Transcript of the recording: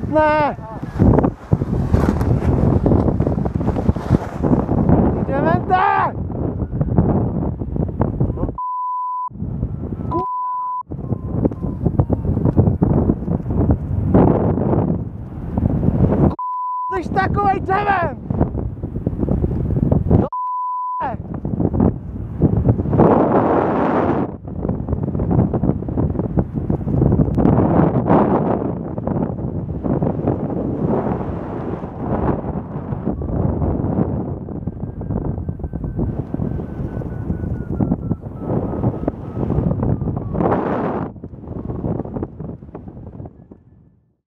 partner. Takovej dřevem!